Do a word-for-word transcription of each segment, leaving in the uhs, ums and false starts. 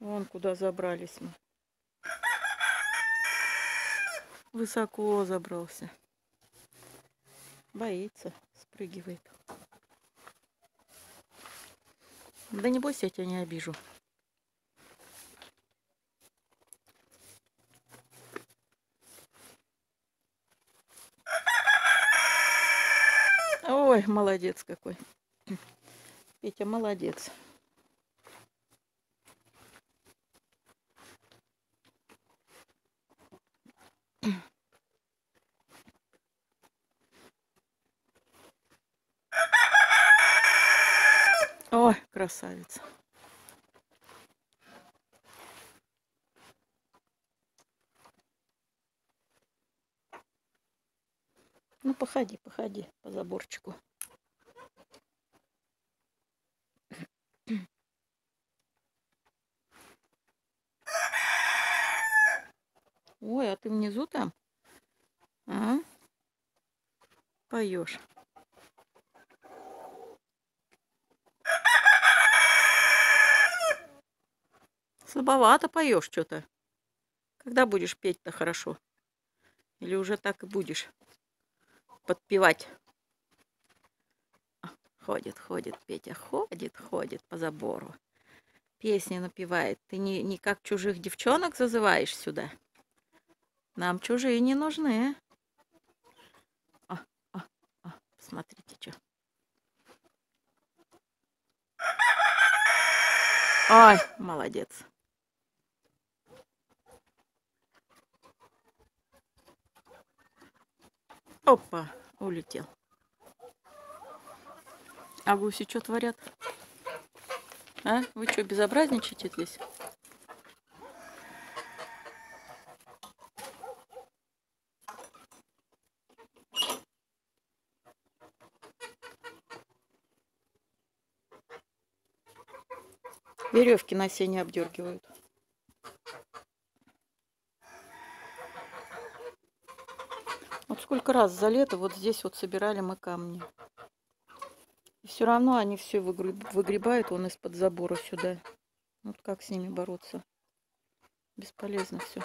Вон куда забрались мы. Высоко забрался. Боится, спрыгивает. Да не бойся, я тебя не обижу. Ой, молодец какой. Петя, молодец. Ой, красавица. Ну, походи, походи по заборчику. Ой, а ты внизу там? А? Поешь. Слабовато поешь что-то. Когда будешь петь-то хорошо? Или уже так и будешь подпевать? Ходит, ходит, Петя, ходит, ходит по забору. Песни напевает. Ты не, не как чужих девчонок зазываешь сюда. Нам чужие не нужны. О, о, о, смотрите, что. Ой, молодец. Опа, улетел. А гуси что творят? А? Вы что, безобразничаете здесь? Веревки на сене обдергивают. Вот сколько раз за лето вот здесь вот собирали мы камни. Все равно они все выгребают он из-под забора сюда. Вот как с ними бороться? Бесполезно все.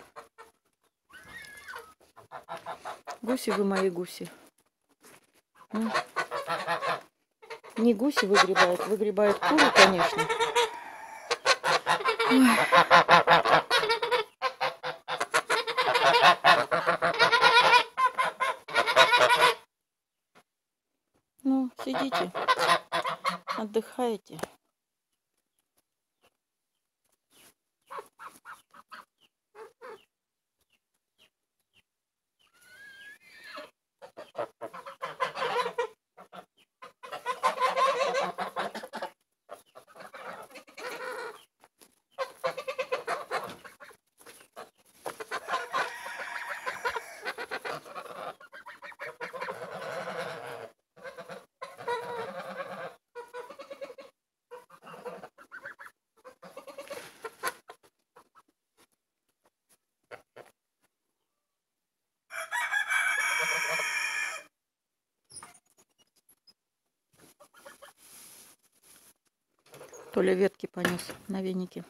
Гуси вы мои гуси. Ну, не гуси выгребают, выгребают куры, конечно. Ой. Ну, сидите. Отдыхайте. Толя ветки понес на венике.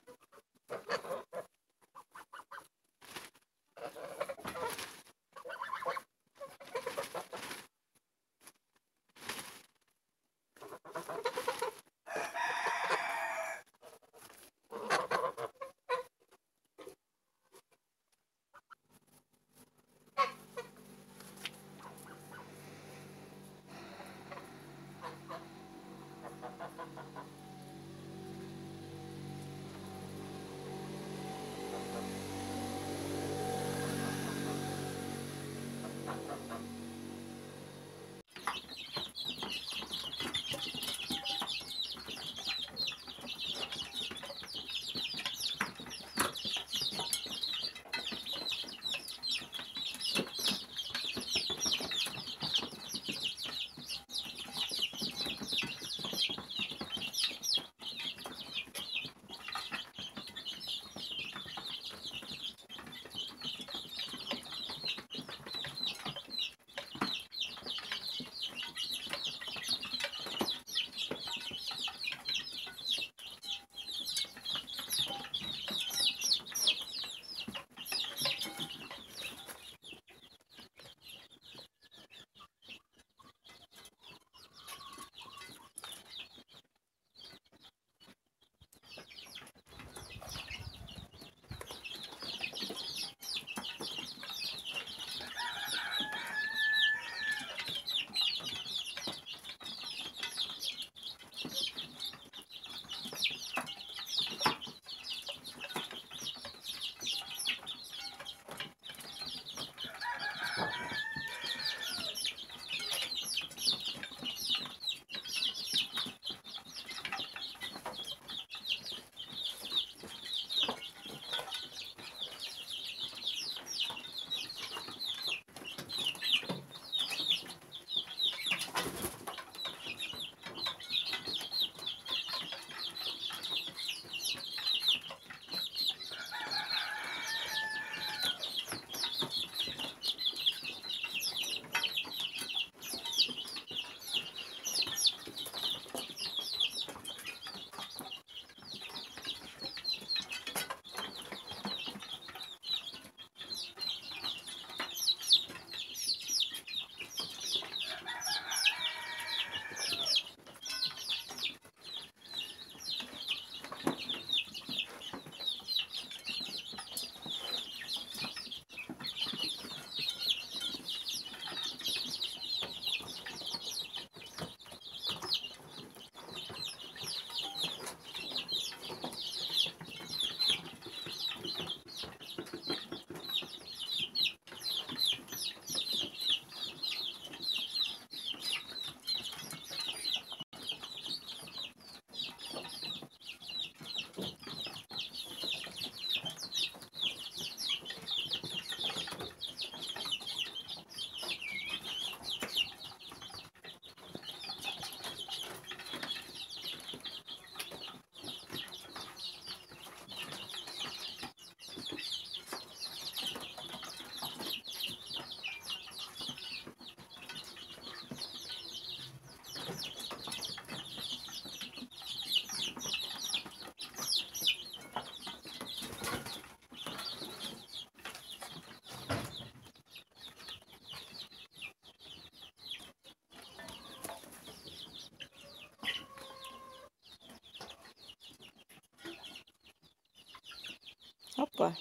Опа.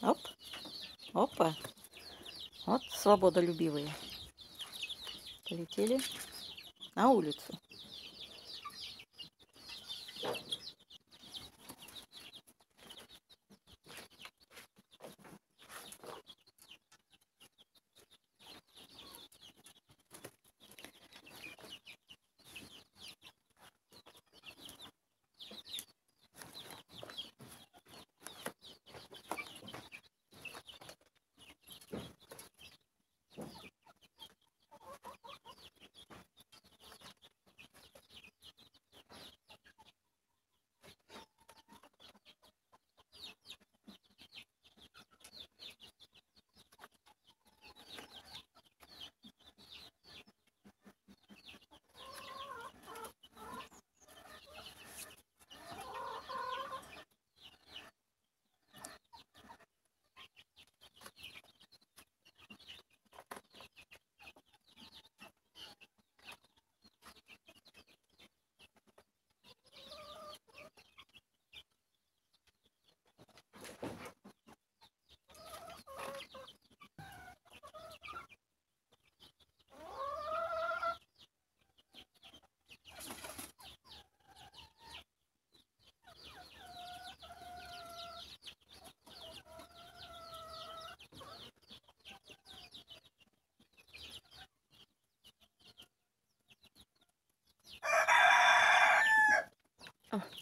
Оп. Опа. Вот свободолюбивые. Полетели на улицу.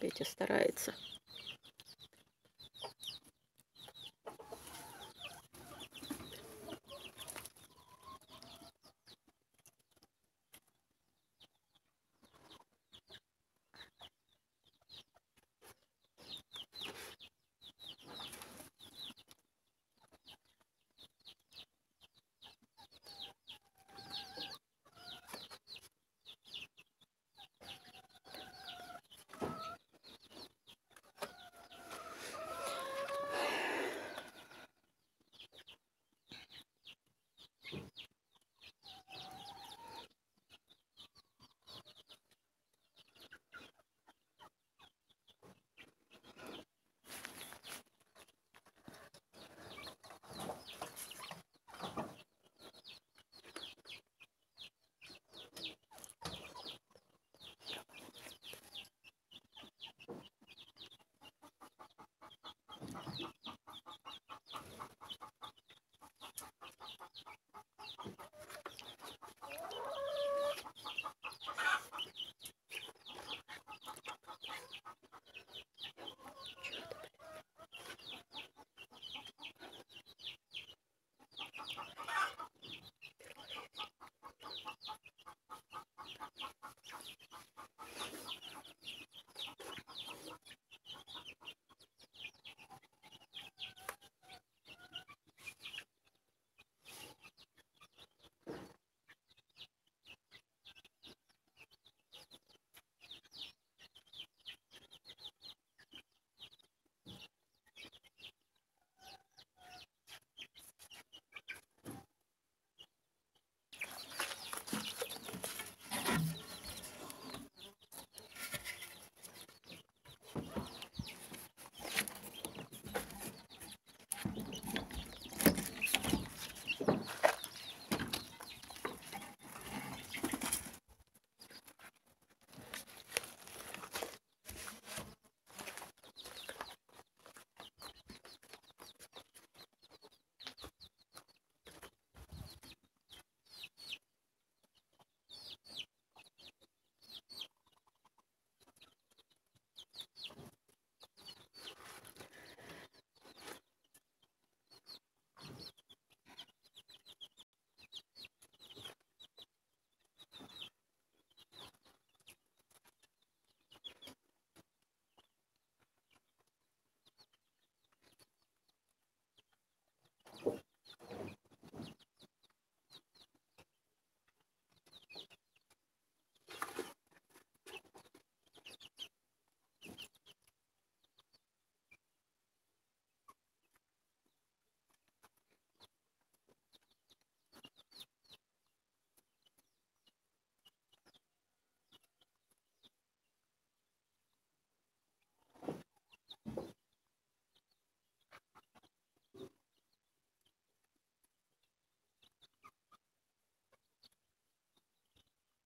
Петя старается.